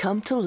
come to life.